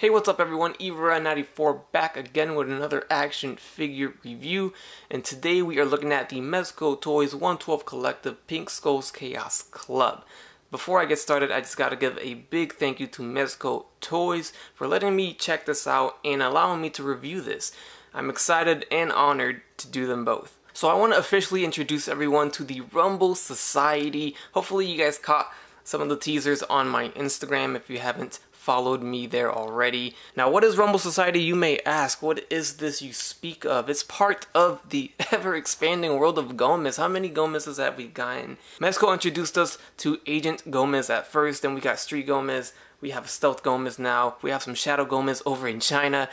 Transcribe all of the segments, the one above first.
Hey, what's up everyone, erivera94 back again with another action figure review, and today we are looking at the Mezco Toys 1:12 Collective Pink Skulls Chaos Club. Before I get started, I just gotta give a big thank you to Mezco Toys for letting me check this out and allowing me to review this. I'm excited and honored to do them both. So I want to officially introduce everyone to the Rumble Society. Hopefully you guys caught some of the teasers on my Instagram if you haven't followed me there already. Now, what is Rumble Society, you may ask? What is this you speak of? It's part of the ever-expanding world of Gomez. How many Gomez's have we gotten? Mezco introduced us to Agent Gomez at first, then we got Street Gomez, we have Stealth Gomez now, we have some Shadow Gomez over in China,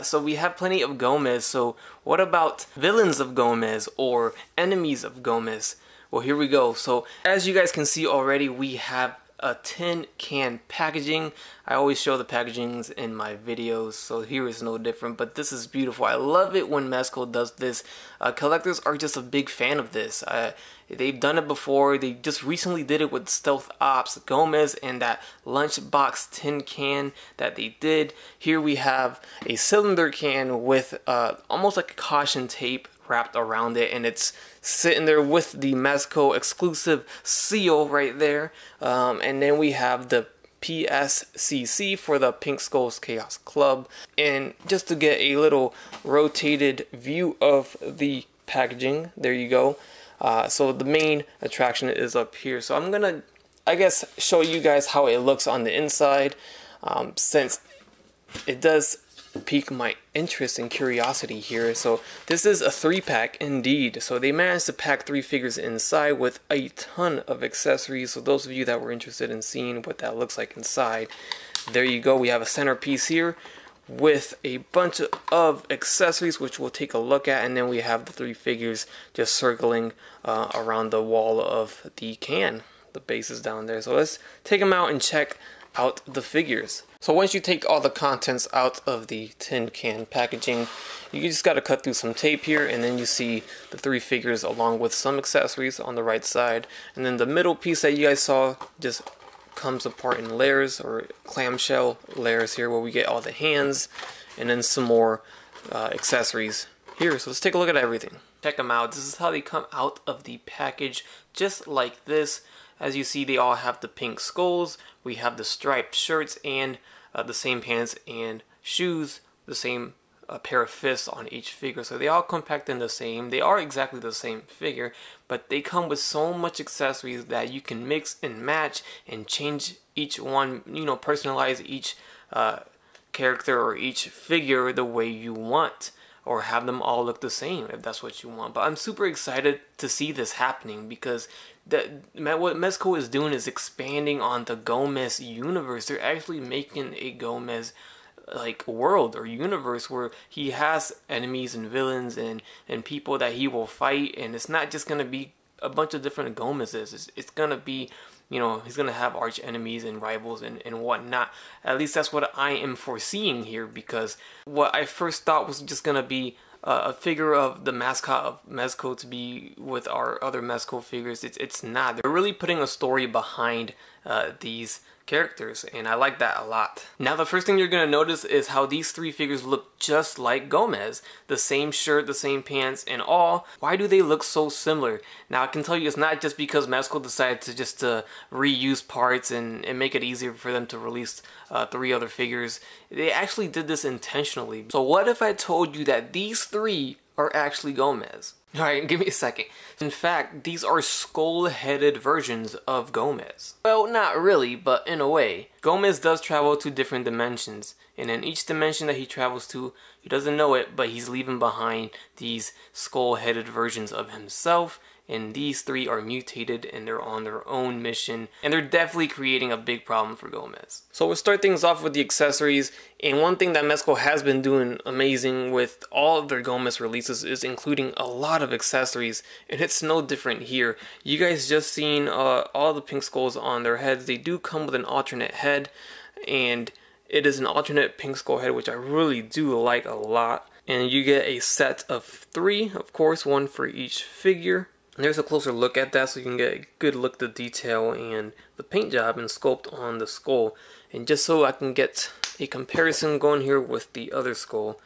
so we have plenty of Gomez. So what about villains of Gomez or enemies of Gomez? Well, here we go. So as you guys can see already, we have a tin can packaging. I always show the packagings in my videos, so here is no different, but this is beautiful. I love it when Mezco does this. Collectors are just a big fan of this. They've done it before. They just recently did it with Stealth Ops Gomez and that lunchbox tin can that they did. Here we have a cylinder can with almost like caution tape wrapped around it, and it's sitting there with the Mezco exclusive seal right there, and then we have the PSCC for the Pink Skulls Chaos Club. And just to get a little rotated view of the packaging, there you go. So the main attraction is up here, so I'm gonna, I guess, show you guys how it looks on the inside, since it does pique my interest and curiosity here. So this is a 3-pack indeed. So they managed to pack 3 figures inside with a ton of accessories. So those of you that were interested in seeing what that looks like inside, there you go. We have a centerpiece here with a bunch of accessories, which we'll take a look at, and then we have the 3 figures just circling around the wall of the can. The base is down there, so let's take them out and check out the figures. So once you take all the contents out of the tin can packaging, you just gotta cut through some tape here, and then you see the 3 figures along with some accessories on the right side. And then the middle piece that you guys saw just comes apart in layers, or clamshell layers here, where we get all the hands and then some more accessories here. So let's take a look at everything. Check them out. This is how they come out of the package, just like this. As you see, they all have the pink skulls, we have the striped shirts, and the same pants and shoes, the same pair of fists on each figure. So they all come packed in the same. They are exactly the same figure, but they come with so much accessories that you can mix and match and change each one, you know, personalize each character or each figure the way you want, or have them all look the same if that's what you want. But I'm super excited to see this happening, because what Mezco is doing is expanding on the Gomez universe. They're actually making a Gomez like world or universe where he has enemies and villains and people that he will fight, and it's not just gonna be a bunch of different Gomez's. It's gonna be, you know, he's gonna have arch enemies and rivals and whatnot. At least that's what I am foreseeing here, because what I first thought was just gonna be a figure of the mascot of Mezco to be with our other Mezco figures. It's not. They're really putting a story behind these characters, and I like that a lot. Now, the first thing you're gonna notice is how these 3 figures look just like Gomez. The same shirt, the same pants, and all. Why do they look so similar? Now, I can tell you it's not just because Mezco decided to just reuse parts and make it easier for them to release 3 other figures. They actually did this intentionally. So what if I told you that these 3 are actually Gomez? Alright, give me a second. In fact, these are skull-headed versions of Gomez. Well, not really, but in a way. Gomez does travel to different dimensions, and in each dimension that he travels to, he doesn't know it, but he's leaving behind these skull-headed versions of himself, and these 3 are mutated and they're on their own mission, and they're definitely creating a big problem for Gomez. So we'll start things off with the accessories, and one thing that Mezco has been doing amazing with all of their Gomez releases is including a lot of accessories, and it's no different here. You guys just seen all the pink skulls on their heads. They do come with an alternate head, and it is an alternate pink skull head, which I really do like a lot. And you get a set of 3, of course, one for each figure. There's a closer look at that, so you can get a good look at the detail and the paint job and sculpt on the skull. And just so I can get a comparison going here with the other skull.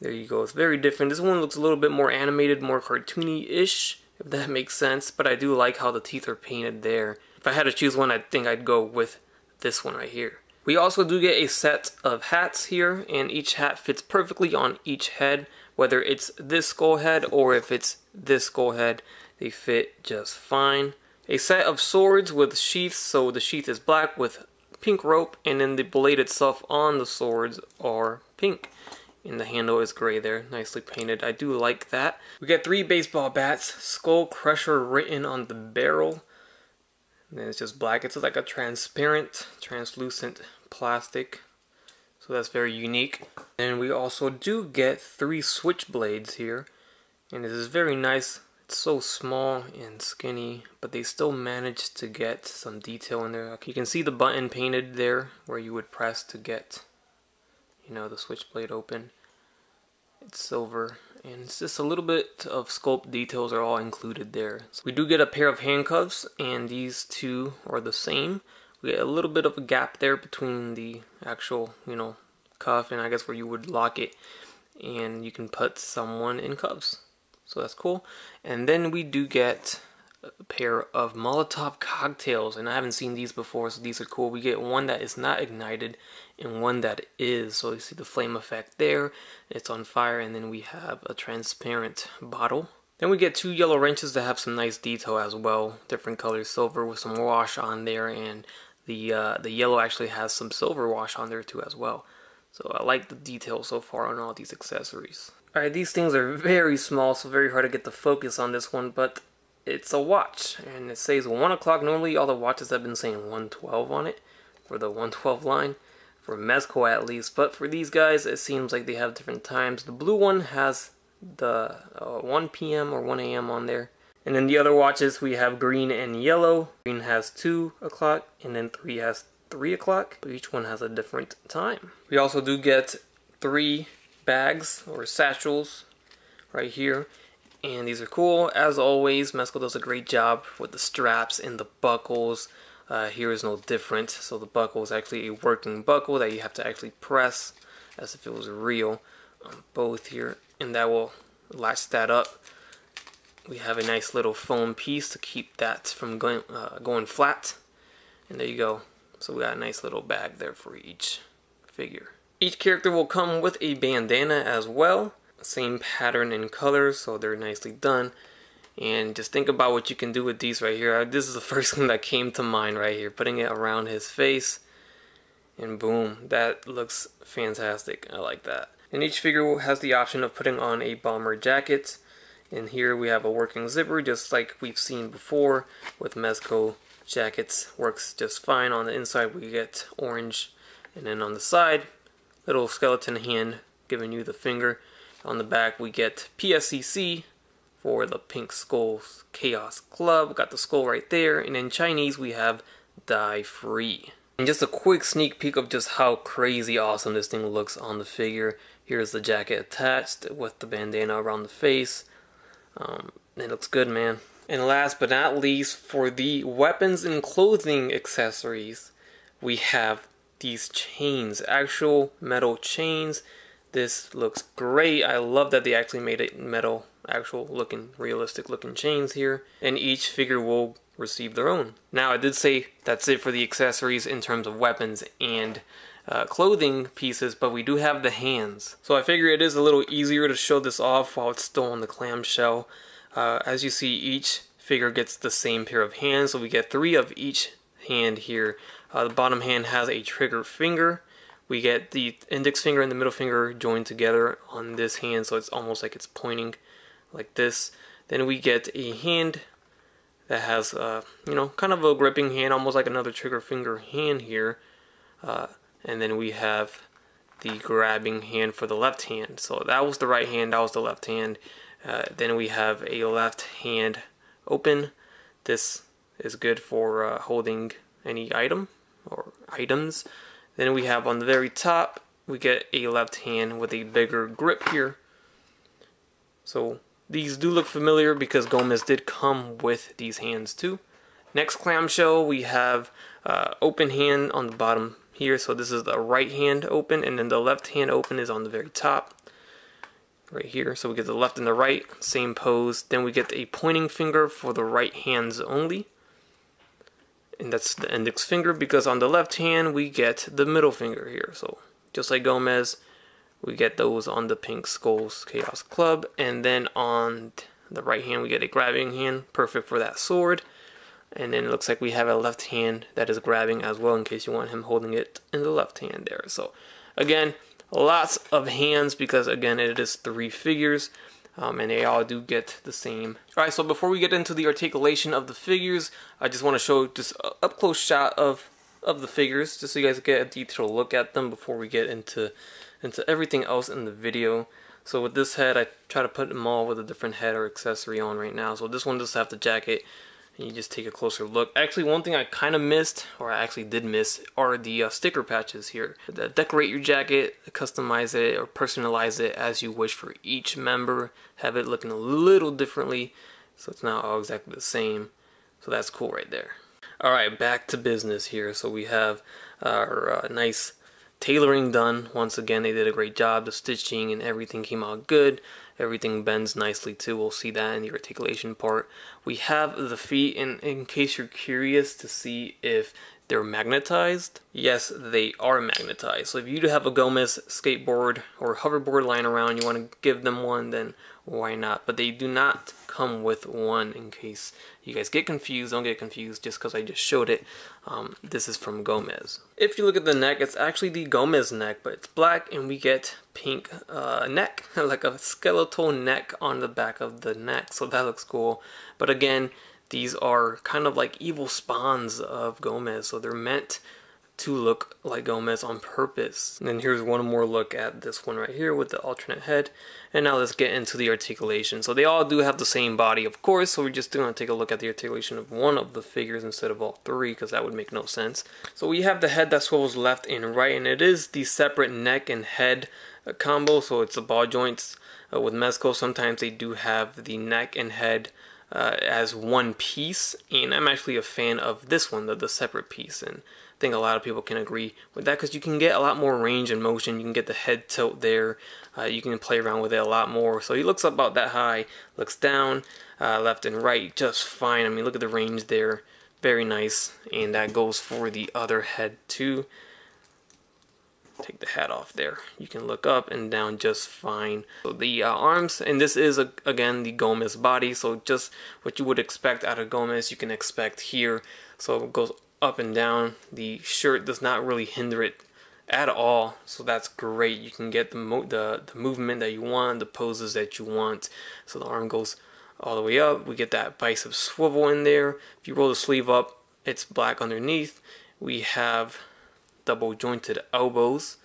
There you go, it's very different. This one looks a little bit more animated, more cartoony-ish, if that makes sense, but I do like how the teeth are painted there. If I had to choose one, I think I'd go with this one right here. We also do get a set of hats here, and each hat fits perfectly on each head, whether it's this skull head or if it's this skull head, they fit just fine. A set of swords with sheaths, so the sheath is black with pink rope, and then the blade itself on the swords are pink. And the handle is gray there, nicely painted. I do like that. We got 3 baseball bats, Skull Crusher written on the barrel. And then it's just black. It's like a transparent, translucent plastic. So that's very unique. And we also do get 3 switchblades here. And this is very nice. It's so small and skinny, but they still managed to get some detail in there. You can see the button painted there where you would press to get, you know, the switchblade open. It's silver, and it's just a little bit of sculpt details are all included there. So we do get a pair of handcuffs, and these two are the same. We get a little bit of a gap there between the actual, you know, cuff and I guess where you would lock it, and you can put someone in cuffs. So that's cool. And then we do get a pair of Molotov cocktails, and I haven't seen these before, so these are cool. We get one that is not ignited and one that is, so you see the flame effect there, it's on fire, and then we have a transparent bottle. Then we get 2 yellow wrenches that have some nice detail as well, different colors, silver with some wash on there, and the yellow actually has some silver wash on there too as well. So I like the detail so far on all these accessories. Alright, these things are very small, so very hard to get the focus on this one, but it's a watch, and it says 1 o'clock. Normally all the watches have been saying 1:12 on it, for the 1:12 line, for Mezco at least, but for these guys it seems like they have different times. The blue one has the 1 p.m. or 1 a.m. on there, and then the other watches we have green and yellow. Green has 2 o'clock, and then 3 has 3 o'clock, but each one has a different time. We also do get 3 bags, or satchels, right here. And these are cool. As always, Mezco does a great job with the straps and the buckles. Here is no different. So the buckle is actually a working buckle that you have to actually press as if it was real on both here. And that will latch that up. We have a nice little foam piece to keep that from going flat. And there you go. So we got a nice little bag there for each figure. Each character will come with a bandana as well. Same pattern and color, so they're nicely done. And just think about what you can do with these right here. This is the first one that came to mind right here, putting it around his face, and boom, that looks fantastic. I like that. And each figure has the option of putting on a bomber jacket, and here we have a working zipper, just like we've seen before with Mezco jackets. Works just fine. On the inside we get orange, and then on the side, little skeleton hand giving you the finger. On the back we get PSCC for the Pink Skulls Chaos Club. We got the skull right there, and in Chinese we have Die Free. And just a quick sneak peek of just how crazy awesome this thing looks on the figure. Here's the jacket attached with the bandana around the face. It looks good, man. And last but not least, for the weapons and clothing accessories, we have these chains, actual metal chains. This looks great. I love that they actually made it metal, actual looking, realistic looking chains here. And each figure will receive their own. Now, I did say that's it for the accessories in terms of weapons and clothing pieces, but we do have the hands. So I figure it is a little easier to show this off while it's still on the clamshell. As you see, each figure gets the same pair of hands, so we get 3 of each hand here. The bottom hand has a trigger finger. We get the index finger and the middle finger joined together on this hand, so it's almost like it's pointing like this. Then we get a hand that has, you know, kind of a gripping hand, almost like another trigger finger hand here. And then we have the grabbing hand for the left hand. So that was the right hand, that was the left hand. Then we have a left hand open. This is good for holding any item or items. Then we have on the very top, we get a left hand with a bigger grip here. So these do look familiar because Gomez did come with these hands too. Next clamshell, we have open hand on the bottom here. So this is the right hand open, and then the left hand open is on the very top right here. So we get the left and the right, same pose. Then we get a pointing finger for the right hands only, and that's the index finger, because on the left hand we get the middle finger here. So just like Gomez, we get those on the Pink Skulls Chaos Club. And then on the right hand we get a grabbing hand, perfect for that sword. And then it looks like we have a left hand that is grabbing as well, in case you want him holding it in the left hand there. So again, lots of hands, because again it is three figures, and they all do get the same. Alright, so before we get into the articulation of the figures, I just want to show just an up close shot of the figures, just so you guys get a detailed look at them before we get into everything else in the video. So with this head, I try to put them all with a different head or accessory on right now. So this one does have the jacket, and you just take a closer look. Actually, one thing I kind of missed, or I actually did miss, are the sticker patches here that decorate your jacket, customize it, or personalize it as you wish for each member. Have it looking a little differently, so it's not all exactly the same. So that's cool right there. Alright, back to business here. So we have our nice tailoring done. Once again, they did a great job. The stitching and everything came out good. Everything bends nicely too. We'll see that in the articulation part. We have the feet, and in case you're curious to see if they're magnetized, yes, they are magnetized. So if you do have a Gomez skateboard or hoverboard lying around, you want to give them one, then why not? But they do not come with one, in case you guys get confused. Don't get confused just because I just showed it. This is from Gomez. If you look at the neck, it's actually the Gomez neck, but it's black, and we get pink neck, like a skeletal neck on the back of the neck. So that looks cool. But again, these are kind of like evil spawns of Gomez, so they're meant to look like Gomez on purpose. And then here's one more look at this one right here with the alternate head. And now let's get into the articulation. So they all do have the same body, of course, so we're just going to take a look at the articulation of one of the figures instead of all three, because that would make no sense. So we have the head that swivels left and right, and it is the separate neck and head combo, so it's the ball joints. With Mezco, sometimes they do have the neck and head as one piece, and I'm actually a fan of this one, the separate piece, and I think a lot of people can agree with that, because you can get a lot more range and motion. You can get the head tilt there, you can play around with it a lot more. So he looks up about that high, looks down, left and right just fine. I mean, look at the range there, very nice. And that goes for the other head too. Take the hat off there, you can look up and down just fine. So the arms, and this is again the Gomez body, so just what you would expect out of Gomez you can expect here. So it goes up and down. The shirt does not really hinder it at all, so that's great. You can get the movement that you want, the poses that you want. So the arm goes all the way up, we get that bicep swivel in there. If you roll the sleeve up, it's black underneath. We have double jointed elbows,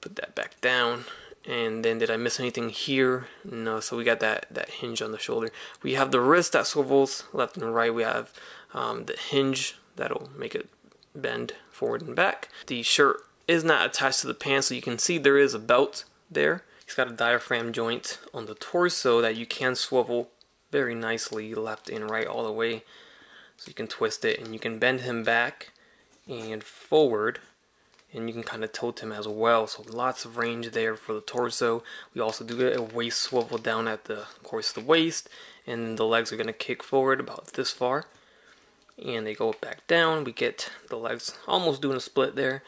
put that back down. And then did I miss anything here? No. So we got that hinge on the shoulder. We have the wrist that swivels left and right. We have the hinge that'll make it bend forward and back. The shirt is not attached to the pants, so you can see there is a belt there. It's got a diaphragm joint on the torso that you can swivel very nicely left and right all the way, so you can twist it and you can bend him back and forward, and you can kind of tilt him as well. So lots of range there for the torso. We also do get a waist swivel down at the, of course, the waist, and the legs are going to kick forward about this far, and they go back down. We get the legs almost doing a split there.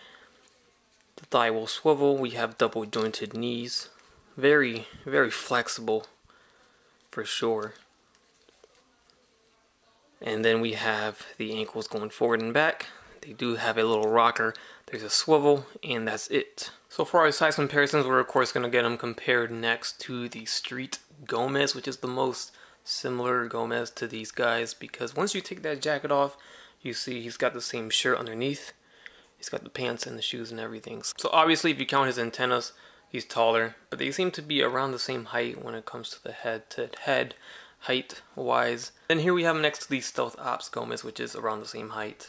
The thigh will swivel. We have double jointed knees, very, very flexible for sure. And then we have the ankles going forward and back. They do have a little rocker, there's a swivel, and that's it. So for our size comparisons, we're of course going to get them compared next to the Street Gomez, which is the most similar Gomez to these guys, because once you take that jacket off, you see he's got the same shirt underneath. He's got the pants and the shoes and everything. So obviously, if you count his antennas, he's taller, but they seem to be around the same height when it comes to the head-to-head height wise. Then here we have next to the Stealth Ops Gomez, which is around the same height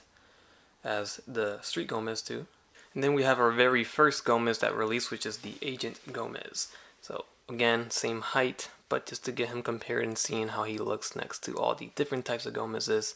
as the Street Gomez too. And then we have our very first Gomez that released, which is the Agent Gomez. So again, same height, but just to get him compared and seeing how he looks next to all the different types of Gomez's.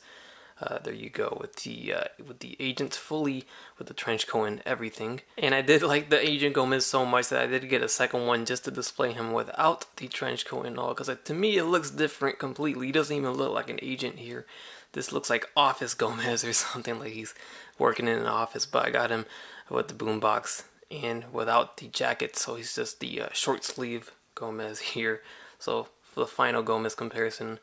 there you go, with the agents fully, with the trench coat and everything. And I did like the Agent Gomez so much that I did get a second one just to display him without the trench coat and all, because to me it looks different completely. He doesn't even look like an agent here. This looks like Office Gomez or something, like he's working in an office. But I got him with the boombox and without the jacket, so he's just the short sleeve Gomez here. So for the final Gomez comparison,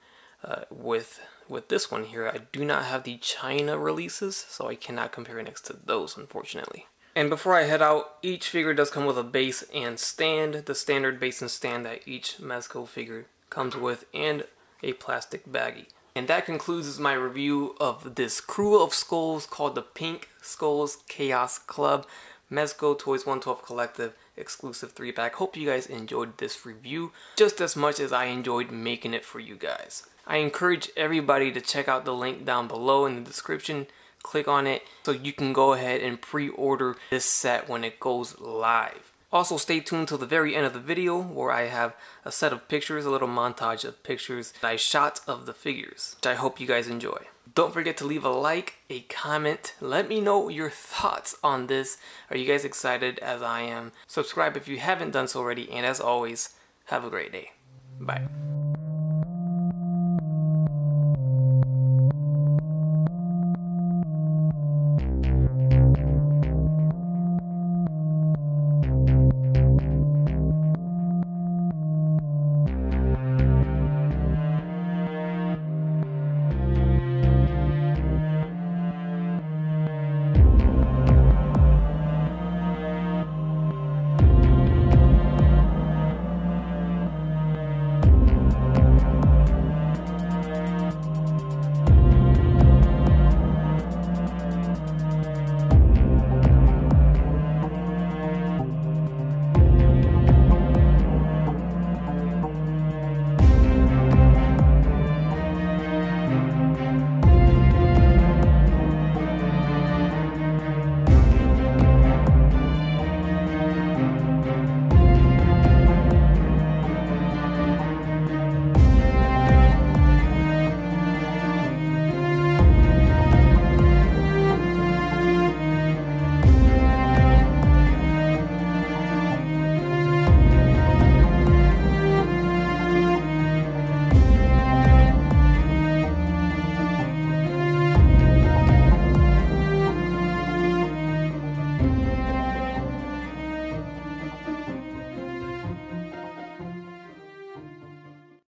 with this one here, I do not have the China releases, so I cannot compare next to those, unfortunately. And before I head out, each figure does come with a base and stand, the standard base and stand that each Mezco figure comes with, and a plastic baggie. And that concludes my review of this crew of skulls called the Pink Skulls Chaos Club, Mezco Toys 1:12 Collective exclusive 3-pack. Hope you guys enjoyed this review just as much as I enjoyed making it for you guys. I encourage everybody to check out the link down below in the description. Click on it so you can go ahead and pre-order this set when it goes live. Also stay tuned till the very end of the video where I have a set of pictures, a little montage of pictures that I shot of the figures, which I hope you guys enjoy. Don't forget to leave a like, a comment. Let me know your thoughts on this. Are you guys excited as I am? Subscribe if you haven't done so already, and as always, have a great day. Bye.